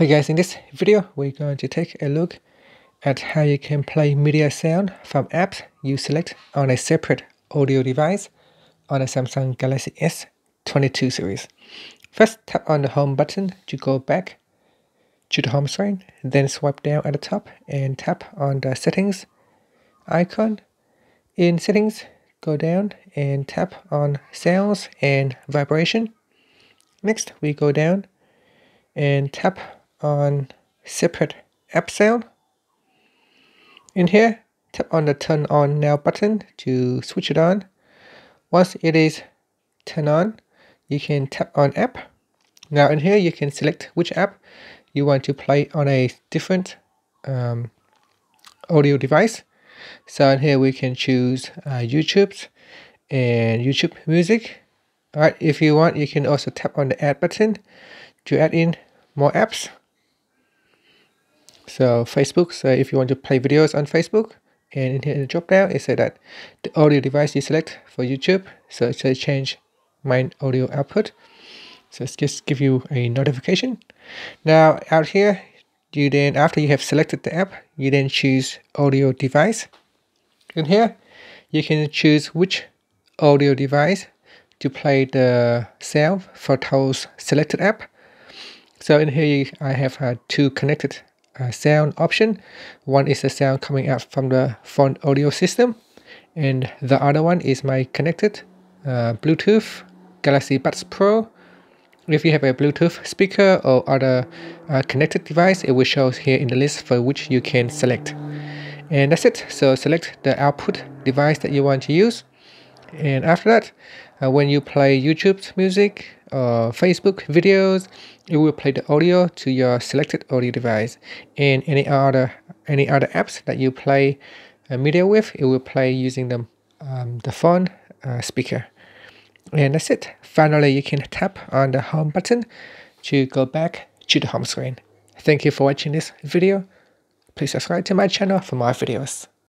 Hey guys, in this video we're going to take a look at how you can play media sound from apps you select on a separate audio device on a Samsung Galaxy S22 series. First, tap on the home button to go back to the home screen, then swipe down at the top and tap on the settings icon. In settings, go down and tap on sounds and vibration. Next, we go down and tap on separate app sound. In here, tap on the turn on now button to switch it on. Once it is turned on, you can tap on app. Now in here, you can select which app you want to play on a different audio device. So in here, we can choose YouTube and YouTube Music. Alright, if you want, you can also tap on the add button to add in more apps. So Facebook, so if you want to play videos on Facebook, and in here in the drop down it says that the audio device you select for YouTube, so it says change my audio output. So it's just give you a notification. Now out here, you then, after you have selected the app, you then choose audio device. In here, you can choose which audio device to play the sound for those selected app. So in here, I have two connected sound option. One is the sound coming out from the phone audio system, and the other one is my connected Bluetooth Galaxy Buds Pro. If you have a Bluetooth speaker or other connected device, it will show here in the list for which you can select. And that's it. So select the output device that you want to use, and after that, when you play YouTube music or Facebook videos, it will play the audio to your selected audio device, and any other apps that you play media with, it will play using the phone speaker. And that's it. Finally, you can tap on the home button to go back to the home screen. Thank you for watching this video. Please subscribe to my channel for more videos.